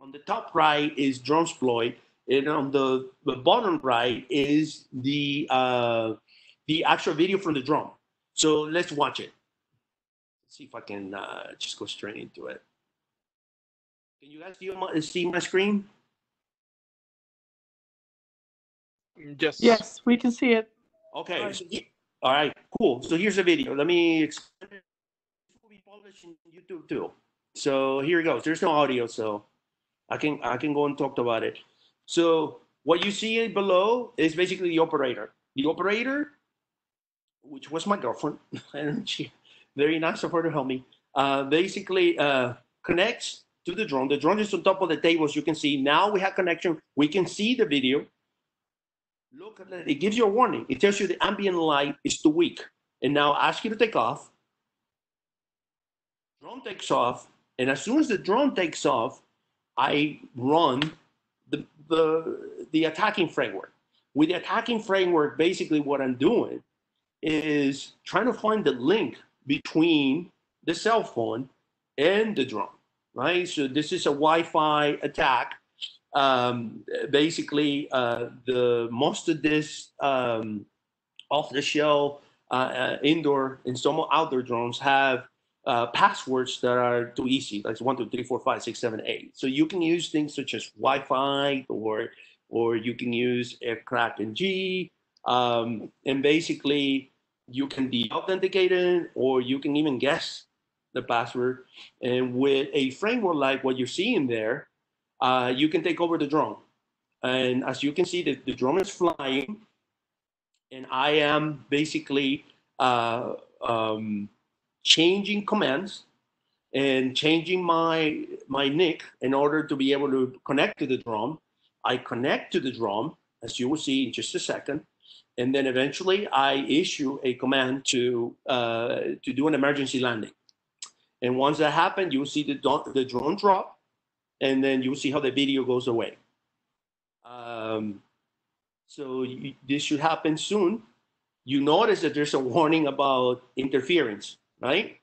On the top right is DroneSploit, and on the bottom right is the actual video from the drone. So let's watch it. Let's see if I can just go straight into it. Can you guys see my screen? Yes. Yes, we can see it. Okay. All right. So, yeah. All right, cool. So here's the video. Let me explain it. This will be published in YouTube too. So here it goes. There's no audio, so I can go and talk about it. So what you see below is basically the operator. The operator, which was my girlfriend, and she very nice of her to help me. Basically connects to the drone. The drone is on top of the table, as you can see. Now we have connection. We can see the video. Look at that. It gives you a warning. It tells you the ambient light is too weak. And now asks you to take off. Drone takes off. And as soon as the drone takes off, I run the attacking framework. With the attacking framework, basically what I'm doing is trying to find the link between the cell phone and the drone, right? So this is a Wi-Fi attack. Basically, the most of this off-the-shelf indoor and some outdoor drones have passwords that are too easy, like 1, 2, 3, 4, 5, 6, 7, 8. So you can use things such as Wi-Fi, or you can use Kraken G, and basically you can be authenticated, or you can even guess the password. And with a framework like what you're seeing there, you can take over the drone. And as you can see, the drone is flying, and I am basically changing commands and changing my nick in order to be able to connect to the drone. I connect to the drone, as you will see in just a second, and then eventually I issue a command to do an emergency landing. And once that happens, you will see the drone drop, and then you'll see how the video goes away. So this should happen soon. You notice that there's a warning about interference, right?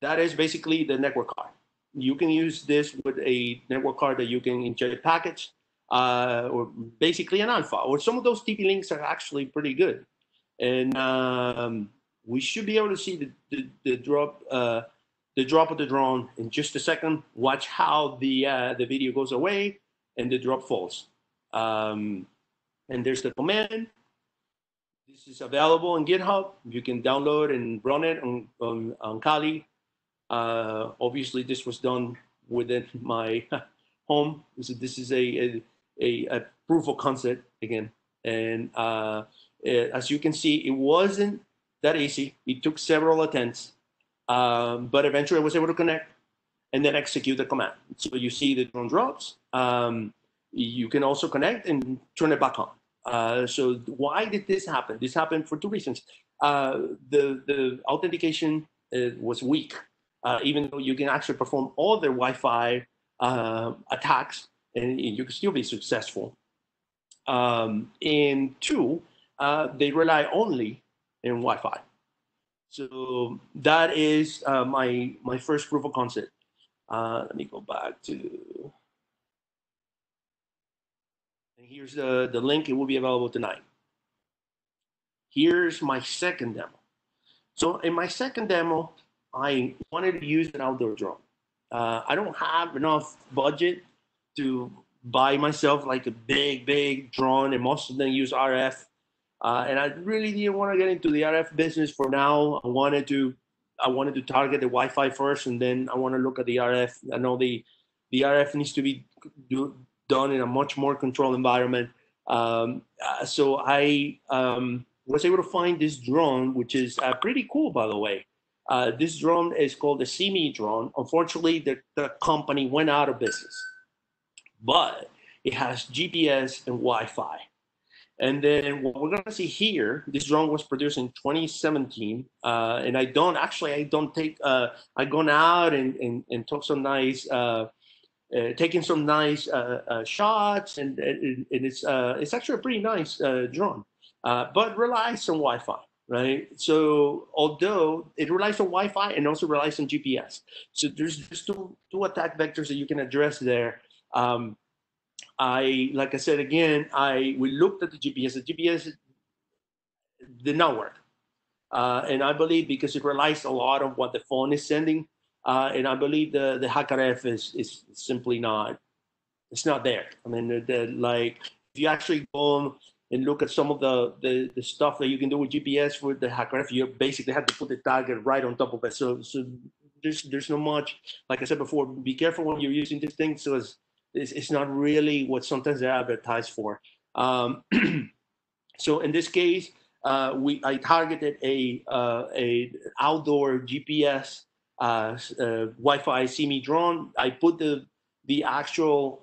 That is basically the network card. You can use this with a network card that you can inject packets, or basically an alpha, or some of those TP links are actually pretty good. And we should be able to see the drop of the drone in just a second. Watch how the video goes away and the drop falls. And there's the command. This is available on GitHub. You can download and run it on Kali. Obviously, this was done within my home. So this is a proof of concept again. And as you can see, it wasn't that easy. It took several attempts. But eventually I was able to connect and then execute the command. So you see the drone drops. You can also connect and turn it back on. So why did this happen? This happened for two reasons. The authentication was weak, even though you can actually perform all the Wi-Fi attacks and you can still be successful. And two, they rely only on Wi-Fi. So that is my first proof of concept. Let me go back to, and here's the link. It will be available tonight. Here's my second demo. So in my second demo, I wanted to use an outdoor drone. I don't have enough budget to buy myself like a big drone, and most of them use RF. And I really didn't want to get into the RF business for now. I wanted to target the Wi-Fi first, and then I want to look at the RF. I know the RF needs to be done in a much more controlled environment. So I was able to find this drone, which is pretty cool, by the way. This drone is called the Semi drone. Unfortunately, the company went out of business, but it has GPS and Wi-Fi. And then what we're going to see here, this drone was produced in 2017, and I've gone out and took some nice, taking some nice shots, and it's actually a pretty nice drone, but relies on Wi-Fi, right? So although it relies on Wi-Fi and also relies on GPS. So there's just two attack vectors that you can address there. Like I said again, we looked at the GPS. The GPS did not work, and I believe because it relies a lot on what the phone is sending, and I believe the HackRF is simply not there. I mean, like if you actually go and look at some of the stuff that you can do with GPS with the HackRF, you basically have to put the target right on top of it. So there's not much. Like I said before, be careful when you're using this thing. So it's not really what sometimes they're advertised for. So in this case, I targeted a outdoor GPS Wi-Fi Semi drone. I put the actual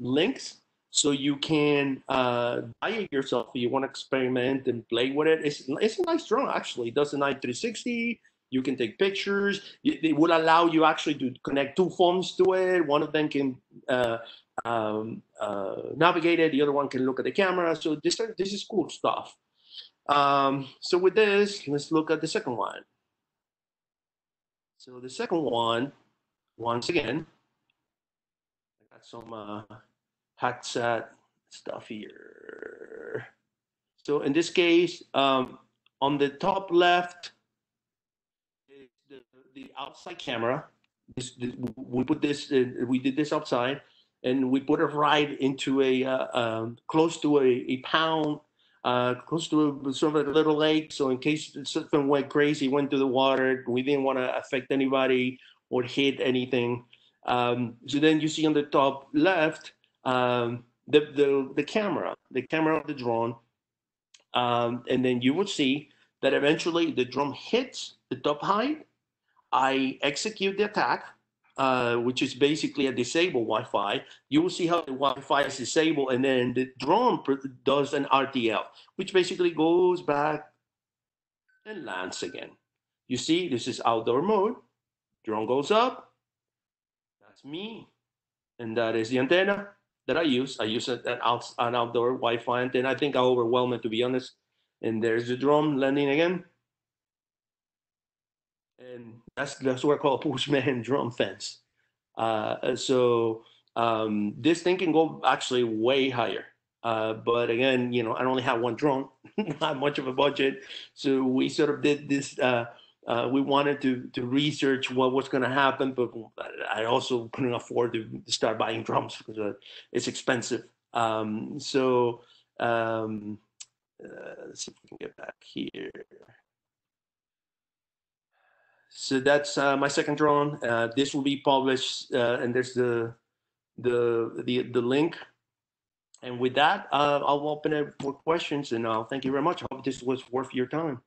links so you can buy it yourself if you want to experiment and play with it. It's a nice drone actually. It does a nice 360. You can take pictures. It will allow you actually to connect two phones to it. One of them can navigate it. The other one can look at the camera. So this is cool stuff. So with this, let's look at the second one. So the second one, once again, I got some hacksat stuff here. So in this case, on the top left, the outside camera, we did this outside, and we put it right into a close to a pound, close to sort of a little lake. So in case something went crazy, went to the water, we didn't want to affect anybody or hit anything. So then you see on the top left the camera, of the drone, and then you would see that eventually the drone hits the top height. I execute the attack, which is basically a disabled Wi-Fi. You will see how the Wi-Fi is disabled, and then the drone does an RTL, which basically goes back and lands again. You see, this is outdoor mode. Drone goes up. That's me, and that is the antenna that I use. I use an outdoor Wi-Fi antenna. I think I overwhelmed it, to be honest. And there's the drone landing again. And that's what I call a postman drum fence. So this thing can go actually way higher. But again, you know, I only have one drone, not much of a budget. So we sort of did this. We wanted to research what was going to happen, but I also couldn't afford to start buying drums because it's expensive. Let's see if we can get back here. So that's my second drone. This will be published, and there's the link. And with that, I'll open it for questions, and I'll thank you very much. I hope this was worth your time.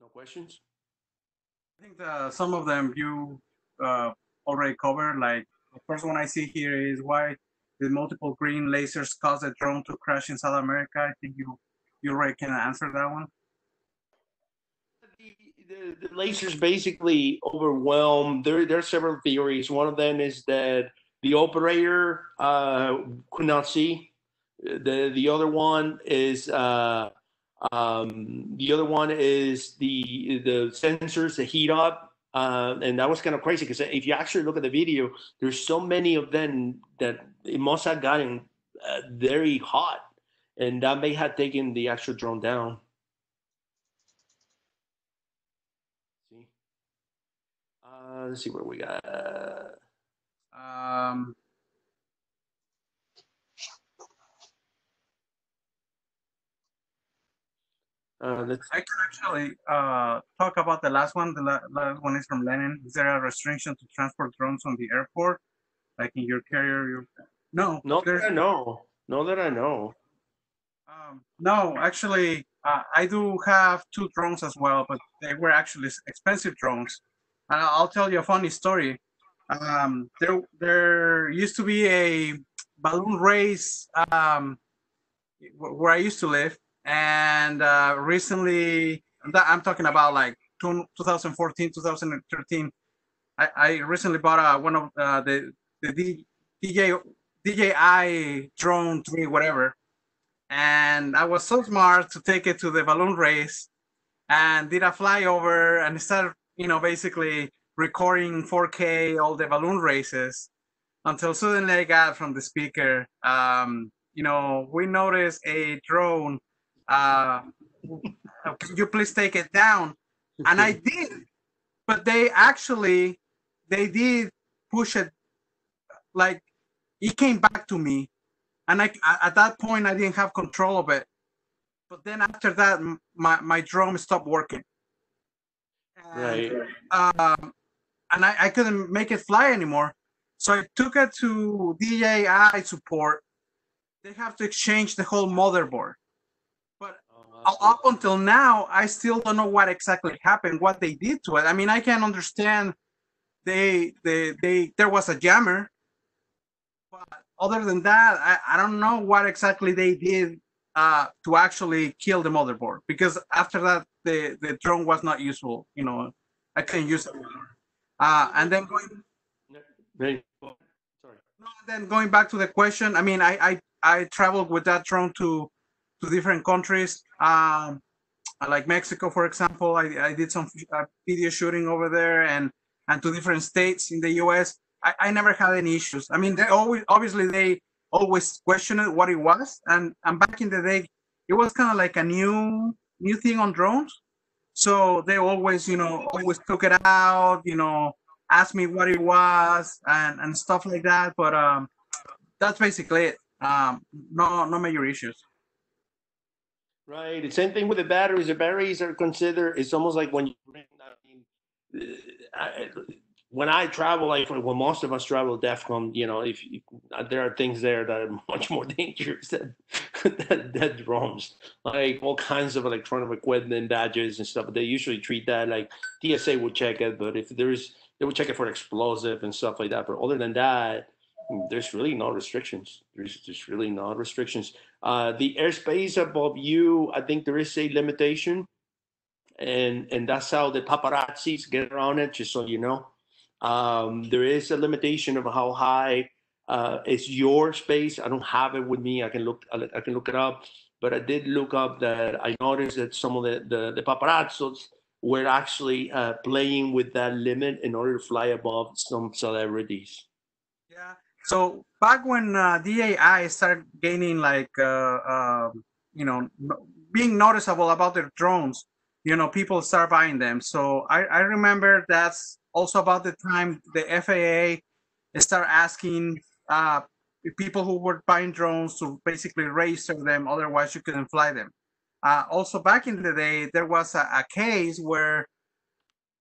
No questions? I think some of them you already covered, like. The first one I see here is why the multiple green lasers caused a drone to crash in South America. I think you already can answer that one. The lasers basically overwhelm. There are several theories. One of them is that the operator could not see. The other one is the sensors that heat up. And that was kind of crazy because if you actually look at the video, there's so many of them that it must have gotten very hot, and that may have taken the actual drone down. Let's see what we got. I can actually talk about the last one. The last one is from Lennon. Is there a restriction to transport drones on the airport? Like in your carrier? No. Not that I know. Not that I know. No, actually, I do have 2 drones as well, but they were actually expensive drones. And I'll tell you a funny story. There used to be a balloon race where I used to live. And recently, I'm talking about like 2014, 2013. I recently bought one of the DJI drone 3, whatever. And I was so smart to take it to the balloon race and did a flyover and started, you know, basically recording 4K all the balloon races until suddenly I got from the speaker, you know, we noticed a drone. Can you please take it down? And I did, but they actually, they did push it, like it came back to me, and I, at that point I didn't have control of it. But then after that, my drone stopped working, and, right? And I couldn't make it fly anymore, so I took it to DJI support. They have to exchange the whole motherboard. Up until now, I still don't know what exactly happened, what they did to it. I mean, I can understand there was a jammer, but other than that, I don't know what exactly they did to actually kill the motherboard, because after that, the drone was not useful. You know, I couldn't use it. And then going back to the question, I mean, I traveled with that drone to different countries, like Mexico, for example. I did some video shooting over there, and to different states in the U.S. I never had any issues. I mean, they always questioned what it was, and back in the day, it was kind of like a new thing on drones. So they always, you know, always took it out, you know, asked me what it was and stuff like that. But that's basically it. No major issues. Right. The same thing with the batteries. The batteries are considered. It's almost like when you. I mean, when I travel, like when most of us travel, DEFCON, you know, if there are things there that are much more dangerous than drones, like all kinds of electronic equipment, badges, and stuff. They usually treat that like TSA will check it, but if there's, they will check it for explosive and stuff like that. But other than that, there's really no restrictions. There's really no restrictions. The airspace above you, I think there is a limitation, and that's how the paparazzis get around it, just so you know. There is a limitation of how high is your space. I don't have it with me. I can look it up, but I did look up that I noticed that some of the paparazzos were actually playing with that limit in order to fly above some celebrities. Yeah. So back when DAI started gaining, like, you know, being noticeable about their drones, you know, people start buying them. So I remember that's also about the time the FAA started asking people who were buying drones to basically register them, otherwise you couldn't fly them. Also back in the day, there was a case where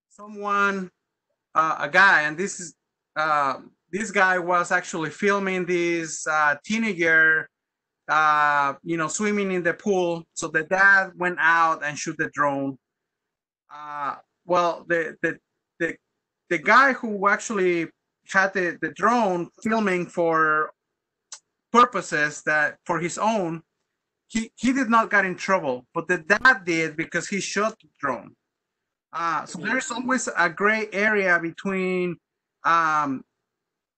someone, a guy, and this is, this guy was actually filming this teenager, you know, swimming in the pool. So the dad went out and shoot the drone. Well, the guy who actually had the drone filming for purposes that for his own, he did not get in trouble, but the dad did because he shot the drone. So there's always a gray area between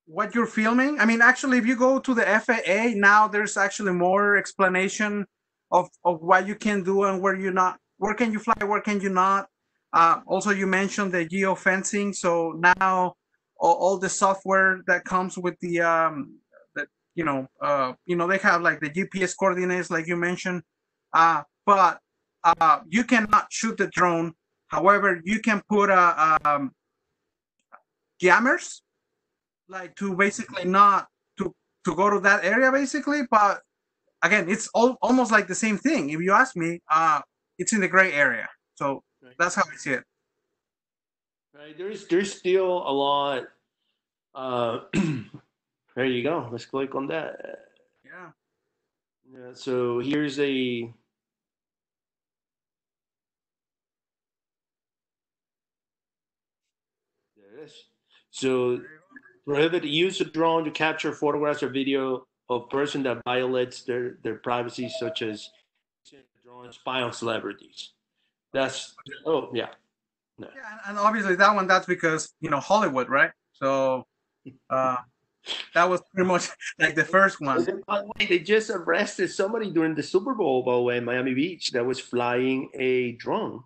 what you're filming. I mean, actually, if you go to the FAA now, there's actually more explanation of what you can do and where you're not, where can you fly, where can you not. Also, you mentioned the geofencing. So now all the software that comes with the, you know, they have like the GPS coordinates, like you mentioned, but you cannot shoot the drone. However, you can put a scammers, like to basically not to go to that area basically. But again, it's almost like the same thing. If you ask me, it's in the gray area. So right. That's how I see it. Right. There's still a lot. There you go. Let's click on that. Yeah. Yeah. So here's a. There it is. So prohibit the use of drone to capture photographs or video of person that violates their privacy, such as drone spy on celebrities. That's oh yeah. No. Yeah, and obviously that one, that's because, you know, Hollywood, right? So that was pretty much like the first one. By the way, they just arrested somebody during the Super Bowl, by the way, in Miami Beach, that was flying a drone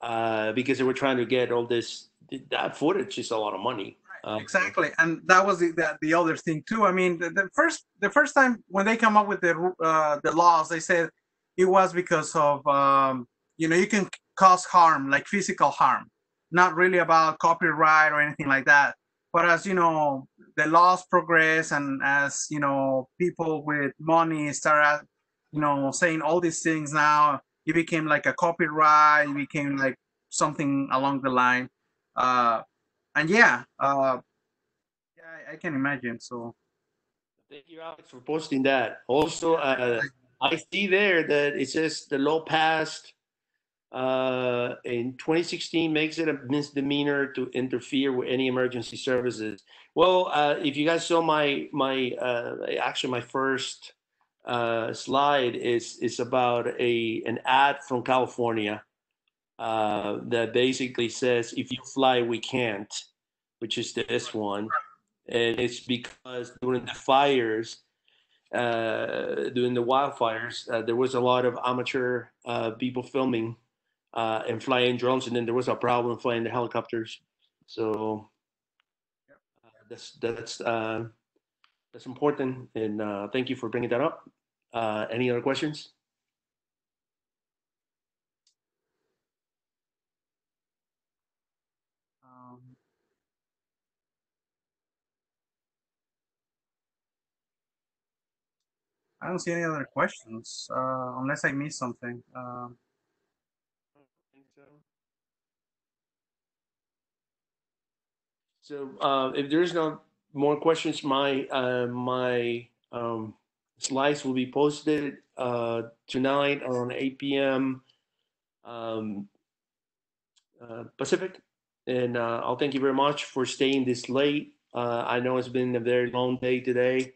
because they were trying to get all this. That footage is a lot of money. Right, exactly, and that was the other thing too. I mean, the first time when they come up with the laws, they said it was because of you know, you can cause harm, like physical harm, not really about copyright or anything like that. But as you know, the laws progress, and as you know, people with money start, you know, saying all these things. Now it became like a copyright. It became like something along the line. And yeah, yeah, I can imagine. So thank you, Alex, for posting that. Also, I see there that it says the law passed in 2016 makes it a misdemeanor to interfere with any emergency services. Well, if you guys saw my first slide is about an ad from California that basically says, if you fly, we can't, which is this one. And it's because during the fires, during the wildfires, there was a lot of amateur people filming and flying drones, and then there was a problem flying the helicopters. So that's important, and thank you for bringing that up. Any other questions? I don't see any other questions, unless I missed something. So if there's no more questions, my slides will be posted tonight around 8 p.m. Pacific. And I'll thank you very much for staying this late. I know it's been a very long day today.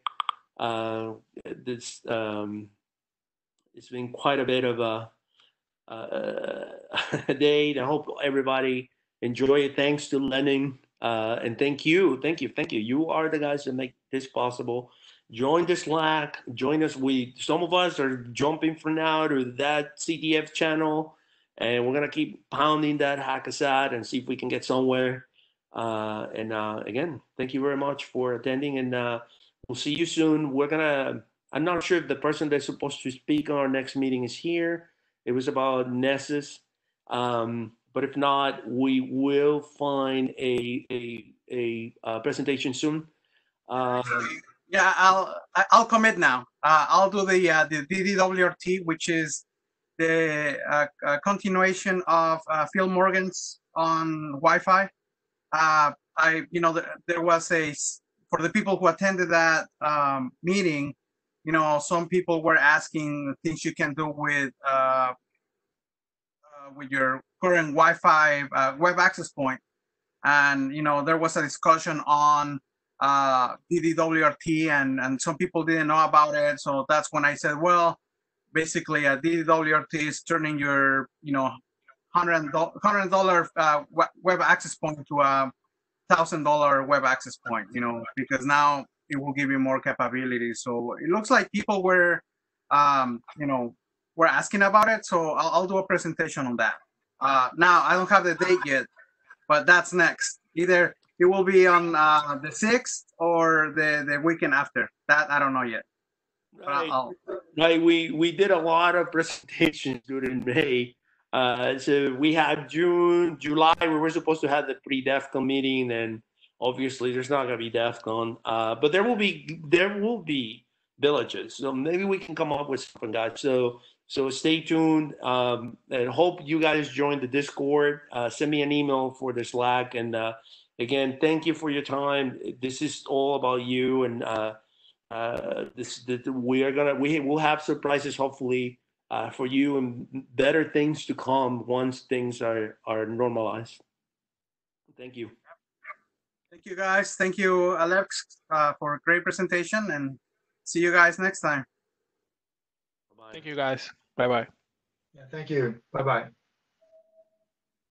It's been quite a bit of a day. I hope everybody enjoy it. Thanks to Lennon. And thank you. You are the guys that make this possible. Join the Slack. Join us. Some of us are jumping for now to that CTF channel, and we're going to keep pounding that hack aside and see if we can get somewhere. Again, thank you very much for attending, and we'll see you soon. I'm not sure if the person that's supposed to speak on our next meeting is here. It was about Nessus. But if not, we will find a presentation soon. Yeah, I'll commit now. I'll do the DDWRT, which is the continuation of Phil Morgan's on Wi-Fi. You know, there was for the people who attended that meeting, you know, some people were asking things you can do with your current Wi-Fi web access point. And, you know, there was a discussion on DDWRT, and some people didn't know about it. So that's when I said, well, basically DDWRT is turning your, you know, $100 web access point to a $1,000 web access point, you know, because now it will give you more capability. So it looks like people were, you know, were asking about it. So I'll do a presentation on that. Now I don't have the date yet, but that's next. Either it will be on the 6th or the weekend after. That I don't know yet. Right. Right. We did a lot of presentations during May. So we had June, July, we were supposed to have the pre-DEFCON meeting, and Obviously, there's not going to be DEF CON, but there will be villages. So maybe we can come up with something, guys. So stay tuned, and hope you guys join the Discord. Send me an email for the Slack, and again, thank you for your time. This is all about you, and we'll have surprises, hopefully, for you, and better things to come once things are normalized. Thank you. Thank you, guys. Thank you, Alex, for a great presentation, and see you guys next time. Bye-bye. Thank you, guys. Bye-bye. Yeah, thank you. Bye-bye.